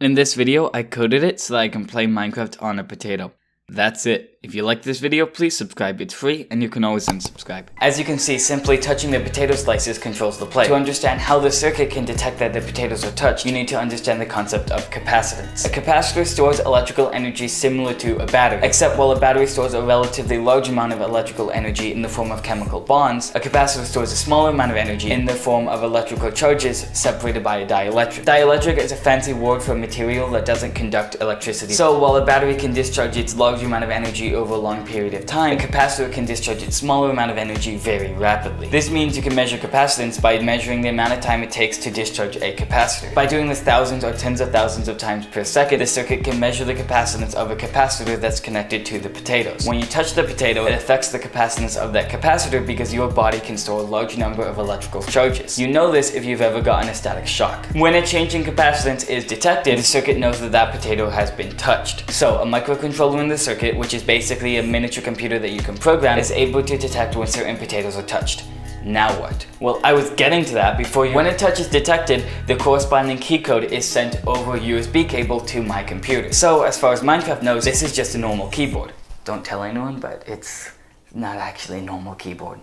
In this video, I coded it so that I can play Minecraft on a potato. That's it. If you like this video, please subscribe. It's free and you can always unsubscribe. As you can see, simply touching the potato slices controls the play. To understand how the circuit can detect that the potatoes are touched, you need to understand the concept of capacitance. A capacitor stores electrical energy similar to a battery, except while a battery stores a relatively large amount of electrical energy in the form of chemical bonds, a capacitor stores a smaller amount of energy in the form of electrical charges separated by a dielectric. Dielectric is a fancy word for a material that doesn't conduct electricity. So while a battery can discharge its large amount of energy over a long period of time, a capacitor can discharge its smaller amount of energy very rapidly. This means you can measure capacitance by measuring the amount of time it takes to discharge a capacitor. By doing this thousands or tens of thousands of times per second, the circuit can measure the capacitance of a capacitor that's connected to the potatoes. When you touch the potato, it affects the capacitance of that capacitor because your body can store a large number of electrical charges. You know this if you've ever gotten a static shock. When a change in capacitance is detected, the circuit knows that that potato has been touched. So a microcontroller in the circuit, which is basically a miniature computer that you can program, is able to detect when certain potatoes are touched. Now what? Well, I was getting to that before you. When a touch is detected, the corresponding key code is sent over a USB cable to my computer. So as far as Minecraft knows, this is just a normal keyboard. Don't tell anyone, but it's not actually a normal keyboard.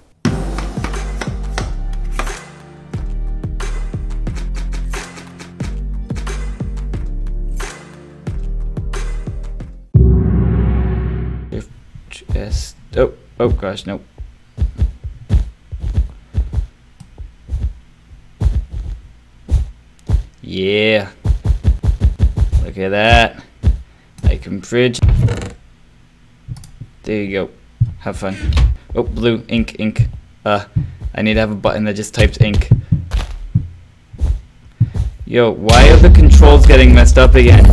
Oh gosh, nope. Yeah. Look at that. I can bridge. There you go. Have fun. Oh, blue, ink. I need to have a button that just types ink. Yo, why are the controls getting messed up again?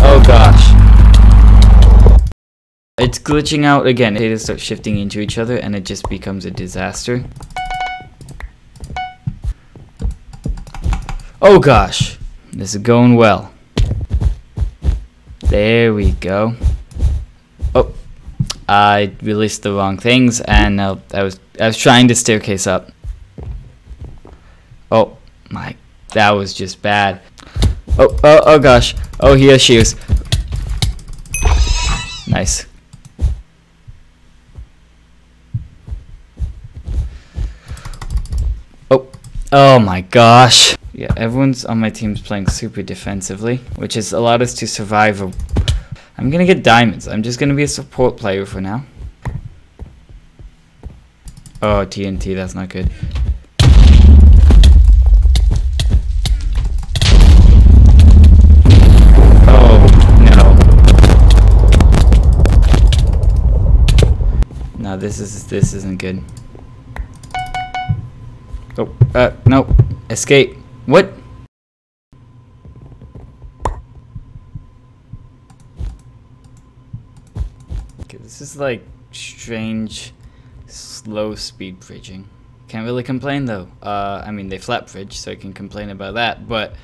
Oh gosh. It's glitching out again. Data start shifting into each other and it just becomes a disaster. Oh gosh, this is going well. There we go. Oh, I released the wrong things and I was trying to staircase up. Oh my, that was just bad. Oh gosh. Oh, here she is. Nice. Oh my gosh. Yeah, everyone's on my team's playing super defensively, which has allowed us to survive a... I'm gonna get diamonds. I'm just gonna be a support player for now. Oh, TNT, that's not good. Oh, no. No, this isn't good. Oh, no. Escape. What? Okay, this is like strange, slow speed bridging. Can't really complain though. I mean, they flat bridge, so I can complain about that, but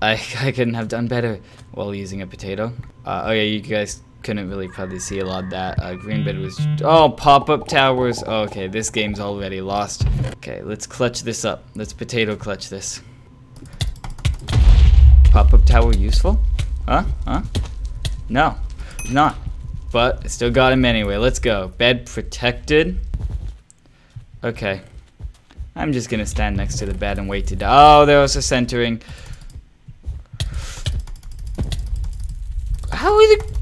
I couldn't have done better while using a potato. Oh yeah, you guys couldn't really probably see a lot of that. Green bed was... Oh, pop-up towers. Oh, okay, this game's already lost. Okay, let's clutch this up. Let's potato clutch this. Pop-up tower useful? Huh? No, not. But I still got him anyway. Let's go. Bed protected. Okay. I'm just gonna stand next to the bed and wait to die. Oh, there was a centering. How is it...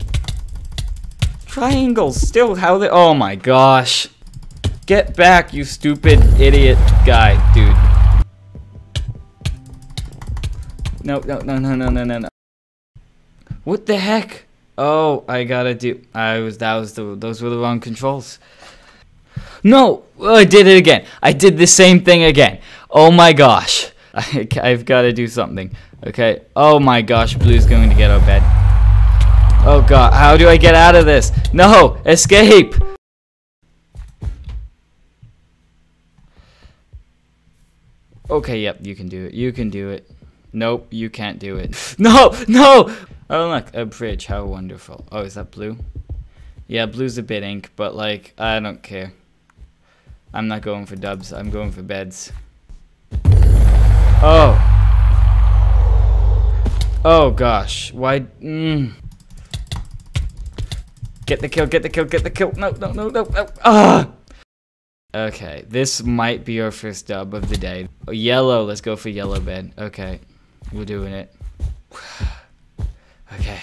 Triangles still how they... Oh my gosh, get back, you stupid idiot guy, dude. No. What the heck? Oh, I gotta do... those were the wrong controls. No, I did it again. I did the same thing again. Oh my gosh, I've gotta do something. Okay. Oh my gosh, blue's going to get our bed. Oh god, how do I get out of this? No! Escape! Okay, yep, you can do it. You can do it. Nope, you can't do it. No! Oh look, a bridge, how wonderful. Oh, is that blue? Yeah, blue's a bit ink, but like, I don't care. I'm not going for dubs, I'm going for beds. Oh! Oh gosh, why? Get the kill, get the kill, get the kill. No, no, no, no, no. Ah! Okay, this might be our first dub of the day. Oh, yellow, let's go for yellow, Ben. Okay, we're doing it. Okay.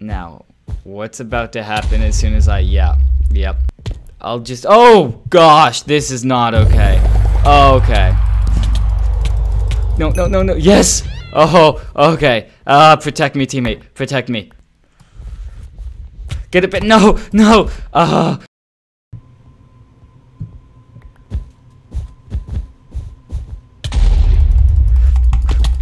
Now, what's about to happen as soon as I, yeah, yep. I'll just, oh gosh, this is not okay. Okay. No, no, no, no, yes! Oh, okay. Protect me, teammate, protect me. Get a bit, no, no,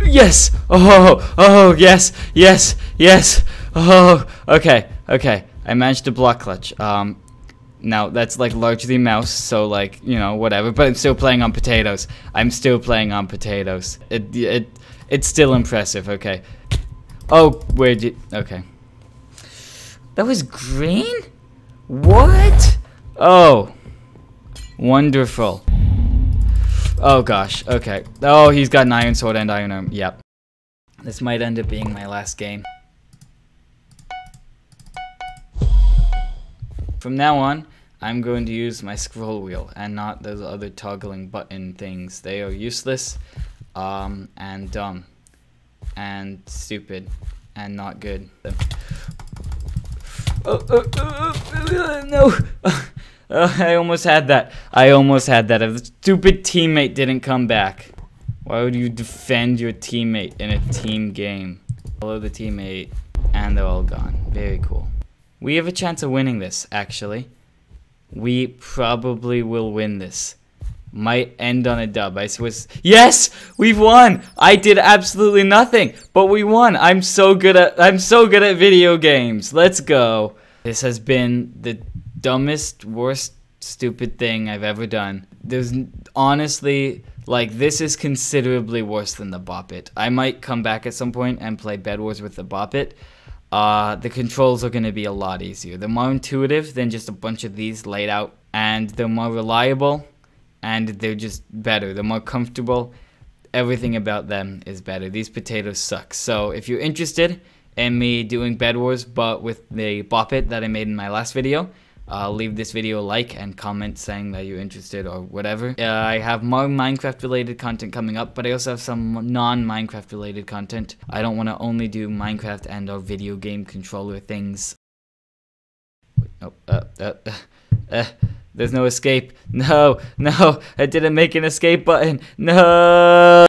Yes! Oh, oh, yes, yes, yes. Oh, okay, okay. I managed to block clutch. Now, that's, like, largely mouse, so, like, you know, whatever. But I'm still playing on potatoes. I'm still playing on potatoes. It's still impressive, okay. Oh, where'd you... Okay. That was green? What? Oh. Wonderful. Oh, gosh. Okay. Oh, he's got an iron sword and iron arm. Yep. This might end up being my last game. From now on, I'm going to use my scroll wheel and not those other toggling button things. They are useless, and dumb, and stupid, and not good. No! I almost had that. I almost had that. If the stupid teammate didn't come back. Why would you defend your teammate in a team game? Follow the teammate, and they're all gone. Very cool. We have a chance of winning this, actually. We probably will win this. Might end on a dub. I was. Yes! We've won! I did absolutely nothing, but we won! I'm so good at video games. Let's go. This has been the dumbest, worst, stupid thing I've ever done. There's honestly, like, this is considerably worse than the Bop-It. I might come back at some point and play Bed Wars with the Bop-It. The controls are going to be a lot easier. They're more intuitive than just a bunch of these laid out, and they're more reliable, and they're just better. They're more comfortable. Everything about them is better. These potatoes suck. So if you're interested in me doing Bed Wars but with the Bop-It that I made in my last video, leave this video a like and comment saying that you're interested or whatever. I have more Minecraft related content coming up, but I also have some non-Minecraft related content. I don't want to only do Minecraft and our video game controller things. Oh, there's no escape. No, no, I didn't make an escape button. No.